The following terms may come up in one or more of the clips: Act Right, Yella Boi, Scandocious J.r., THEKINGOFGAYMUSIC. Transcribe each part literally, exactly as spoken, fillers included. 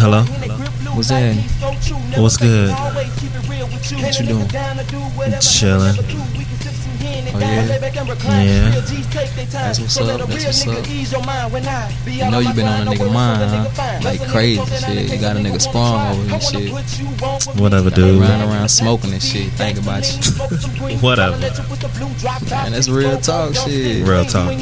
Hello? What's that? What's good? What you doing? Chilling. Oh yeah? Yeah. That's what's up, that's what's up. You know you been on a nigga mind, huh? Like crazy shit. You got a nigga spawn over and shit. Whatever, dude. Running around smoking and shit, thinking about you. Whatever. Man, that's real talk shit. Real talk.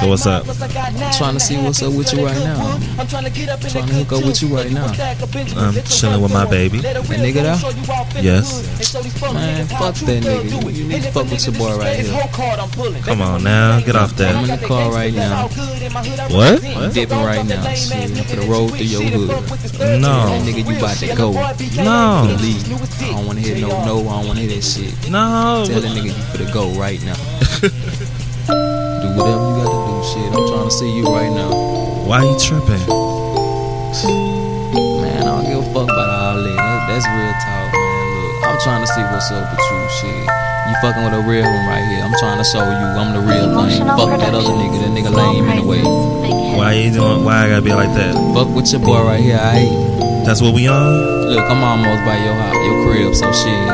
So what's up? I'm trying to see what's up with you right now. I'm trying to hook up with you right now. I'm chilling with my baby. That nigga though? Yes. Man, fuck that nigga. You, you need to fuck with your boy right here. Come on now, get off that. I'm in the car right now. What? I'm dipping right now. Shit, for the road through your hood. No. That nigga, you about to go. No. Leave. I don't want to hear no no. I don't want to hear that shit. No. Tell that nigga you for the go right now. Do whatever you gotta do, shit. I'm trying to see you right now. Why you tripping? Man, I don't give a fuck about all that. That's real talk, man. Look, I'm trying to see what's up with you, shit. You fucking with a real one right here. I'm trying to show you I'm the real thing. Fuck that other nigga. That nigga lame in the way. Why you doing? Why I gotta be like that? Fuck with your boy right here, I hate. That's what we on? Look, I'm almost by your house, your crib, so shit.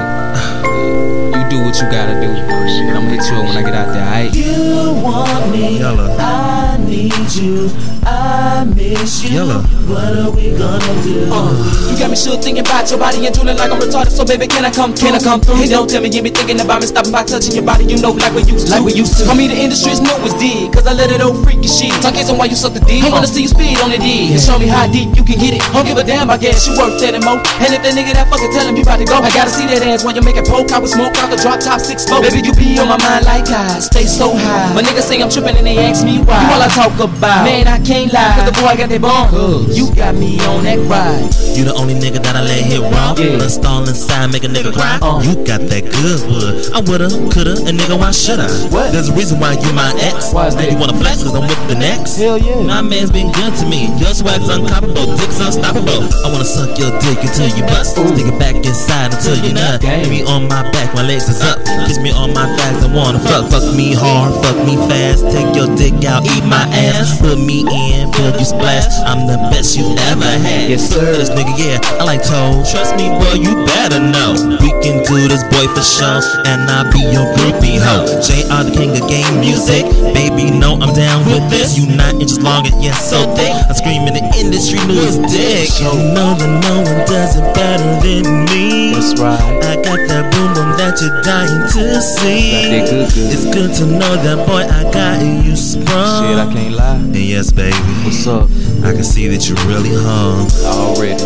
You do what you gotta do. And I'ma hit you up when I get out there, aight? You want me, Yella. I need you, I miss you, Yella. What are we gonna do? Uh, you got me sure thinking about your body and drooling like I'm retarded. So baby, can I come, can I come through? Hey, don't tell me you be thinking about me, stopping by touching your body. You know, like we used to, like we used to. I mean, the industry's new as D, cause I let it old freaky shit. Talk is on why you suck the D. I wanna see you speed on the D, and show me how deep you can get it. Don't give a damn, I guess you worth that and more. And if that nigga that fucking telling me about to go, I gotta see that ass when you make it poke. I would smoke out the drop top six four. Baby, you be on my mind like I stay so high. My niggas say I'm tripping and they ask me why. You all I talk about, man, I can't lie, cause the boy got that bomb. You got me on that ride. You the only nigga that I let hit wrong. Yeah. Install inside, make a nigga cry. Uh. You got that good wood. I woulda, coulda, and nigga, why should I? What? There's a reason why you my ex. Why is that? You wanna flex cause I'm with the next. Hell yeah. My man's been good to me. Your swag's uncoppable, dick's unstoppable. I wanna suck your dick until you bust. Ooh. Stick it back inside until you nut. Damn. Me on my back, my legs is up. Kiss me on my thighs, I wanna fuck. Fuck me hard, fuck me fast. Take your dick out, eat my ass. Put me in, feel you splash. I'm the best you ever had. Yes, sir. This nigga, yeah, I like toes. Trust me, boy, you better know. We can do this, boy, for sure. And I'll be your groupie hoe. J R, the king of game music. Baby, no, I'm down with this. You nine inches long and yes, so thick. I scream in the industry, news dick. You know that no one does it better than me. That's right. I got that boom boom that you're dying to see. Good, good. It's good to know that, boy, I got you sprung. Shit, I can't lie. And yes, baby. What's up? I can see that you really hung already.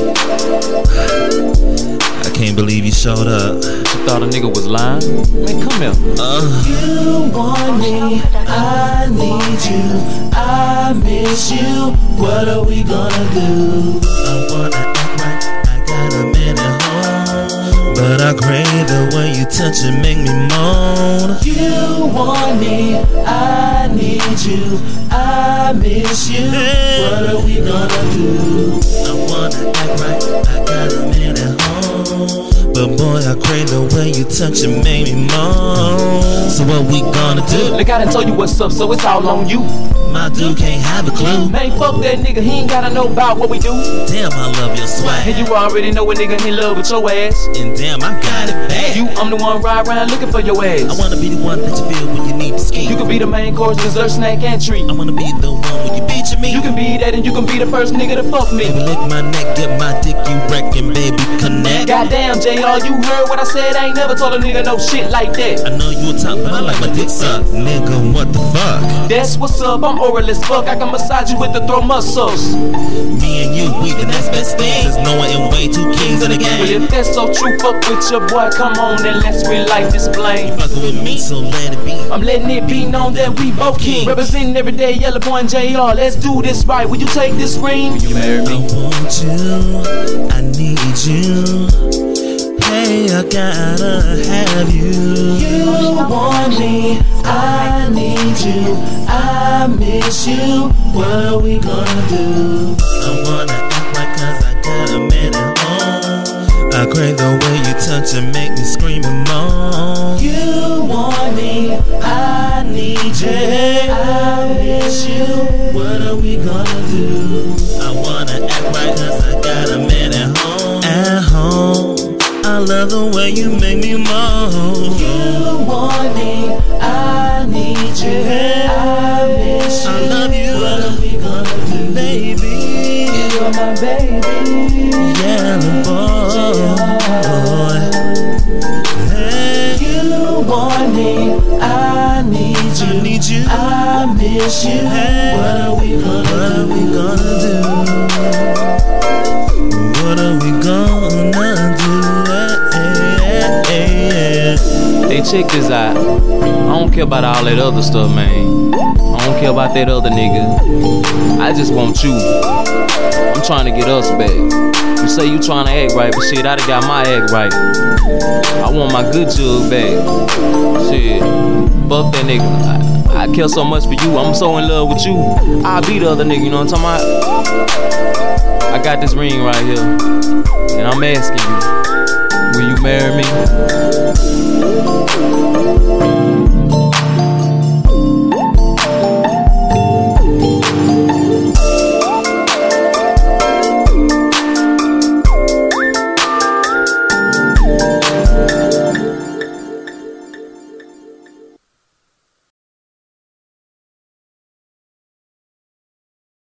I can't believe you showed up. You thought a nigga was lying? Man, come here. Uh. You want me, I need you, I miss you. What are we gonna do? I wanna act right, I got a man at home, but I crave the way you touch and make me moan. You want me, I need you, I miss you. What are we gonna do? I wanna act right, I got a man at home, but boy, I crave the way you touch and make me moan. So what we gonna do? Like I done told you what's up, so it's all on you. My dude can't have a clue. Man, fuck that nigga, he ain't gotta know about what we do. Damn, I love your swag. And you already know a nigga in love with your ass. And damn, I got it bad. You, I'm the one ride around looking for your ass. I wanna be the one that you feel when you need to ski. You can be the main course, dessert, snack, and treat. I wanna be the one when you beat your meat. You can be that and you can be the first nigga to fuck me. Baby, lick my neck, get my dick, you wreckin', baby, connect. Goddamn, J R, you heard what I said, I ain't never told a nigga no shit like that. I know you a top, but I like my dick suck. Nigga, what the fuck? That's what's up, I'm oral as fuck, I can massage you with the throw muscles. Me and you, we the next best thing. There's no one in way, two kings in the game. But if that's so true, fuck with your boy, come on and let's relight this flame. You fuckin' with me, so let it be. I'm letting it be known that we both kings. Representing every day, Yella Boi and J R. Let's do this right, will you take this ring? Will you marry me? I want you, I need you. Hey, I gotta have you. You want me, I need you, I miss you. What are we gonna do? I wanna act like cause I got a man at home, I crave the way you touch and make me scream and moan. You want me, I need you, I miss you, what are we gonna do? I wanna act right cause I got a man at home. At home, I love the way you make me moan. You want me, I need you, I miss you, I love you, what are we gonna do? Baby, you're my baby, Yella Boi. Hey. You want me, I I need you, I miss you, hey, what are we gonna, what are we gonna do? What are we gonna do? Hey, hey, hey. Hey, check this out. I don't care about all that other stuff, man. I don't care about that other nigga. I just want you. I'm trying to get us back. You say you trying to act right, but shit, I done got my act right. I want my good jug back. Shit. Fuck that nigga, I, I care so much for you, I'm so in love with you. I be the other nigga, you know what I'm talking about? I got this ring right here, and I'm asking you, will you marry me?